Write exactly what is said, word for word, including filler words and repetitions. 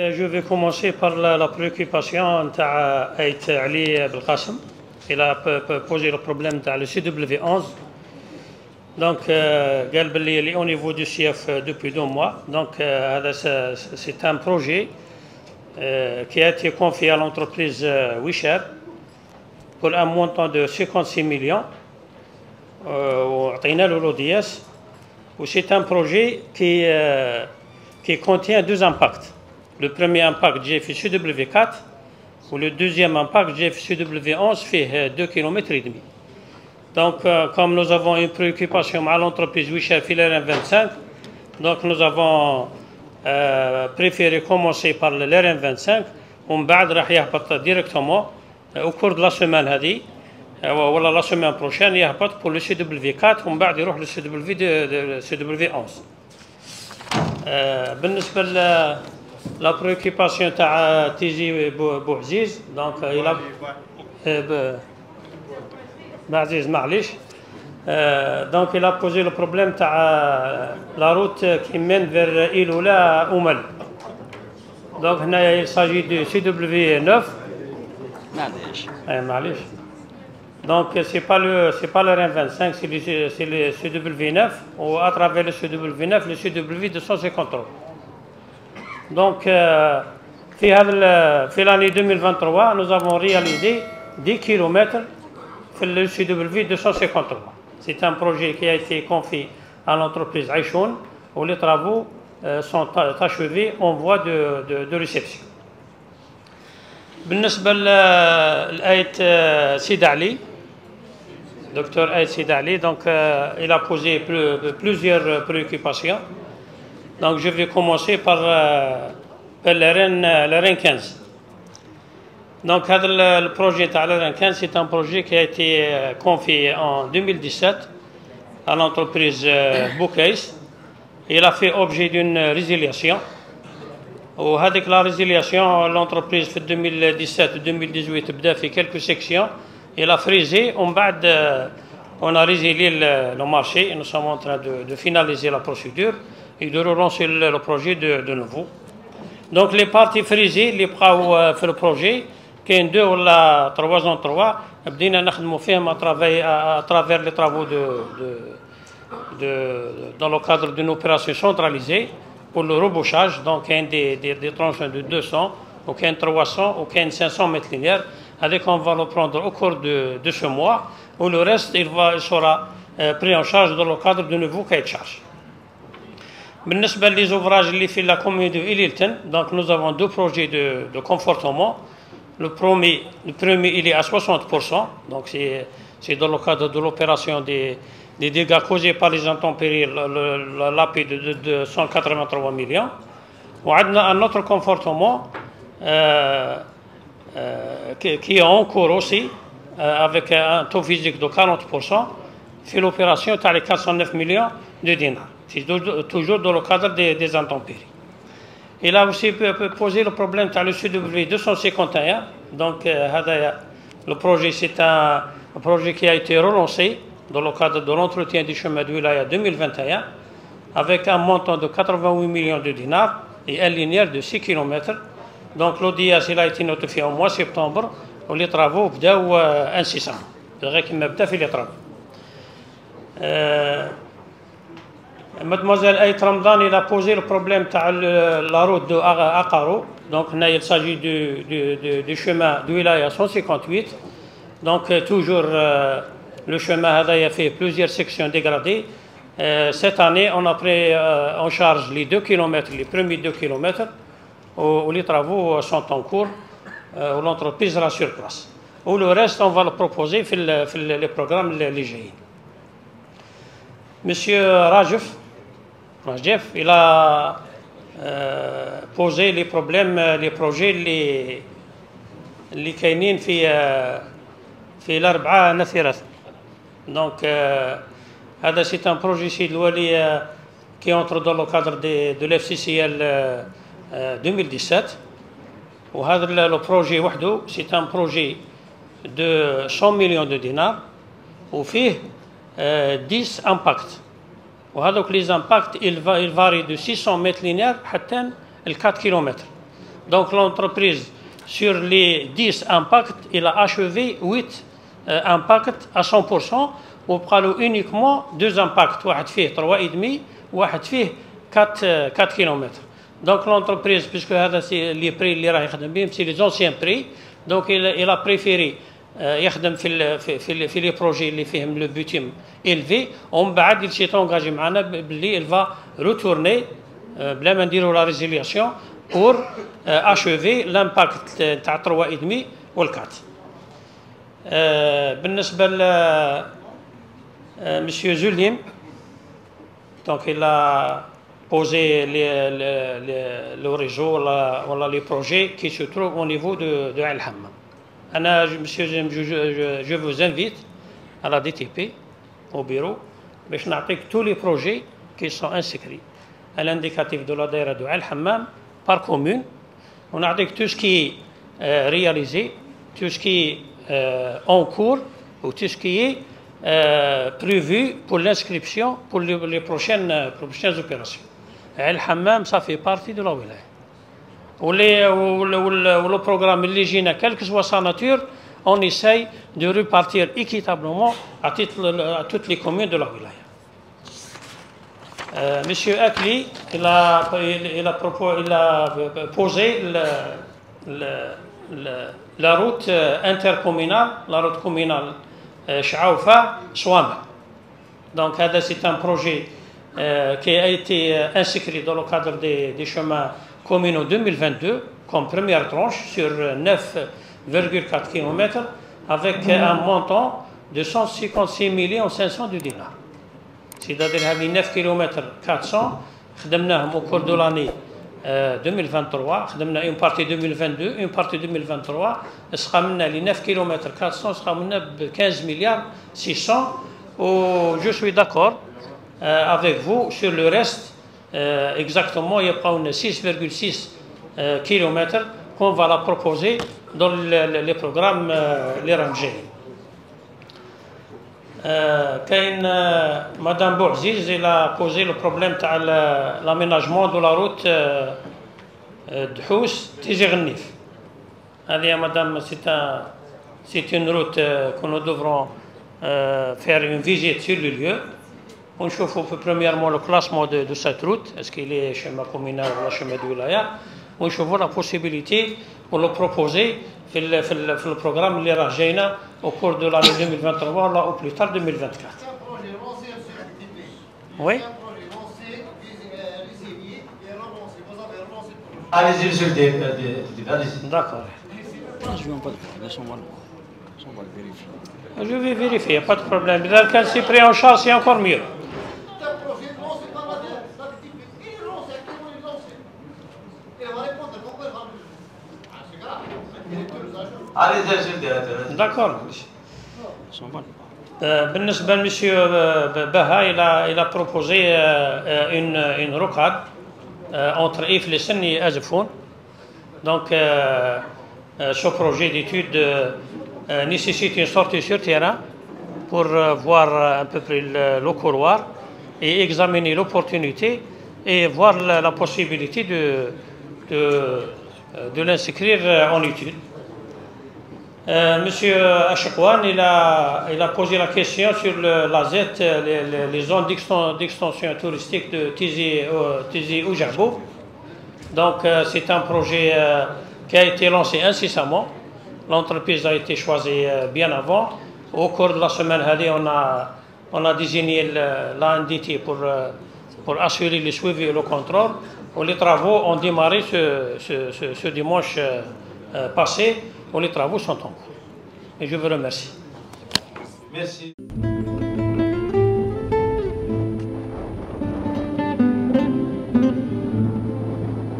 Je vais commencer par la, la préoccupation de Aït Ali Belkassim. Il a posé le problème de le C W onze. Donc, euh, il est au niveau du C F depuis deux mois. Donc, euh, c'est un projet euh, qui a été confié à l'entreprise WeShare pour un montant de cinquante-six millions. Euh, c'est un projet qui, euh, qui contient deux impacts. Le premier impact G F C W quatre ou le deuxième impact G F C W onze fait deux virgule cinq kilomètres. Donc, euh, comme nous avons une préoccupation à l'entreprise Wichel filaire vingt-cinq, donc nous avons euh, préféré commencer par l'R M vingt-cinq. On va directement euh, au cours de la semaine hadi, euh, ou la semaine prochaine, il y a pas pour le C W quatre, on va aller le C W onze. Euh, La préoccupation de Tizi Bourziz, donc il a posé le problème de la route qui mène vers Iloula à Oumal. Donc il s'agit de C W neuf. Donc ce n'est pas le R M vingt-cinq, c'est le C W neuf, ou à travers le C W neuf, le C W deux cent cinquante-trois. Donc, euh, في l'année deux mille vingt-trois, nous avons réalisé dix kilomètres sur le C W deux cent cinquante-trois. C'est un projet qui a été confié à l'entreprise Aichon où les travaux euh, sont achevés en voie de, de, de réception. بالنسبة لأيت سيدالي, docteur Aït Sidali, donc euh, il a posé plusieurs préoccupations. Donc je vais commencer par, euh, par l'R N quinze. Donc le projet de l'R N quinze, c'est un projet qui a été euh, confié en deux mille dix-sept à l'entreprise euh, Boucaïs. Il a fait objet d'une résiliation. Ou avec la résiliation, l'entreprise fait deux mille dix-sept deux mille dix-huit a fait quelques sections. Il a frisé. On, euh, on a résilié le, le marché. Et nous sommes en train de, de finaliser la procédure. Et de relancer le projet de, de nouveau. Donc les parties frisées, les parties font le projet, qui est deux ou la trois en trois, à travers les travaux de, de, de, dans le cadre d'une opération centralisée pour le rebouchage, donc il y a des, des, des tranches de deux cents, ou il y a trois cents, ou il y a cinq cents mètres linéaires, avec on va le prendre au cours de, de ce mois, où le reste il, va, il sera euh, pris en charge dans le cadre du nouveau cahier de charge. بالنسبة للزوفراج اللي في لا كوميون دو إليلتن، donc nous avons deux projets de de confortement. Le premier, le premier il est à soixante pour cent, donc c'est c'est dans le cadre de l'opération des des dégâts causés par les intempéries, la paix de de cent quatre-vingt-trois millions. وعندنا un autre confortement euh, euh, qui, qui est en cours aussi euh, avec un taux physique de quarante pour cent. Fait l'opération à les quatre cent neuf millions de dinars. C'est toujours dans le cadre des, des intempéries. Il a aussi posé le problème de le C W deux cent cinquante et un. Donc, euh, le projet, c'est un, un projet qui a été relancé dans le cadre de l'entretien du chemin de Wilaya deux mille vingt et un avec un montant de quatre-vingt-huit millions de dinars et un linéaire de six kilomètres. Donc, l'O D S il a été notifié au mois de septembre où les travaux ont euh, incessants. Je dirais qu'il m'a fait les travaux. Euh, Mademoiselle Aït Ramdan, il a posé le problème de la route de Aqaro. Donc, il s'agit du, du, du, du chemin de Wilaya cent cinquante-huit. Donc, toujours euh, le chemin a fait plusieurs sections dégradées. Euh, cette année, on a pris euh, en charge les deux kilomètres, les premiers deux kilomètres, où, où les travaux sont en cours, euh, où l'entreprise sera sur place. Où le reste, on va le proposer dans les programmes légers. Monsieur Rajuf, Rajuf, il a euh, posé les problèmes, les projets, les les كاينين في euh, في الأربعة نفرة. Donc euh, هذا c'est un projet qui euh, qui entre dans le cadre de de l'F C C L euh, deux mille dix-sept. Et هذا le projet وحده c'est un projet de cent millions de dinars. وفيه dix impacts. وهذوك les impacts, ils varient de six cents mètres linéaires à quatre kilomètres. Donc l'entreprise, sur les dix impacts, il a achevé huit euh, impacts à cent pour cent, ou parlons uniquement deux impacts, un fait trois virgule cinq, un fait quatre kilomètres. Donc l'entreprise, puisque c'est les prix, c'est les anciens prix, donc il, il a préféré يخدم في في في لي بروجي اللي فيهم لو بوتيم إلفي ومن بعد يلشي تونجاجي معنا باللي الفا روتورني بلا ما نديرو لا ريزيلياسيون بور اشوفي لامباكت تاع تروا ادمي والكات. بالنسبه ل مسيو زوليم دونك إلا بوزي لي لو ريجو ولا ولا لي بروجي كي سو تروف او نيفو دو دو الحمام. أنا مسيو جيم جو جو فو انفيت على دي تي بي أو بيرو باش نعطيك تو لي بروجي كي سون انسكري على الانديكاتيف دو لا دايرة دو الحمام بار كومون ونعطيك تو سكي رياليزي تو سكي اون كور و تو سكي بريفي بور لانسكريبسيون بور لي بروشين بروشين اوبيراسيون. الحمام صافي بارتي دو لا ولاية ou le programme Légina, quelle que soit sa nature, on essaye de repartir équitablement à, titre, à toutes les communes de la wilaya. Euh, Monsieur Akli, il a, il, il a, propos, il a posé le, le, le, la route intercommunale, la route communale euh, Chaoufa-Souama. Donc, c'est un projet euh, qui a été inscrit dans le cadre des, des chemins commune en deux mille vingt-deux comme première tranche sur neuf virgule quatre kilomètres avec un montant de cent cinquante-six millions cinq cents de dinars. C'est-à-dire qu'il y a neuf virgule quatre kilomètres au cours de l'année deux mille vingt-trois, une partie deux mille vingt-deux, une partie deux mille vingt-trois, les neuf virgule quatre kilomètres quinze milliards six cents. Je suis d'accord avec vous sur le reste. Euh, exactement, il y a pas une six virgule six kilomètres qu'on va la proposer dans le, le programme euh, les rangées. Euh, quand euh, Madame Bourziz elle a posé le problème de l'aménagement de la route euh, de Hous-Tizir-Nif. Allez, Madame, c'est un, c'est une route euh, que nous devrons euh, faire une visite sur le lieu. On chauffe premièrement le classement de, de cette route, est-ce qu'il est chemin communal ou le chemin de wilaya. On chauffe la possibilité pour le proposer dans le, le, le programme Les Rajena au cours de l'année deux mille vingt-trois, là, au plus tard deux mille vingt-quatre. Oui. Allez-y, monsieur le député. D'accord. Je vais vérifier, il n'y a pas de problème. Quand c'est pris en charge, c'est encore mieux. D'accord. بالنسبة لمسيو Baha, il a proposé une rocade entre Iflissen et Azefoun. Donc, ce projet d'étude nécessite une sortie sur terrain pour voir à peu près le couloir et examiner l'opportunité et voir la possibilité de l'inscrire en étude. Monsieur Achakouane, il a posé la question sur la Z, les zones d'extension touristique de Tizi-Ujago. Donc c'est un projet qui a été lancé incessamment. L'entreprise a été choisie bien avant. Au cours de la semaine, on a, on a désigné l'A N D T pour, pour assurer le suivi et le contrôle. Les travaux ont démarré ce, ce, ce, ce dimanche passé. Les travaux sont en cours. Et je vous remercie. Merci.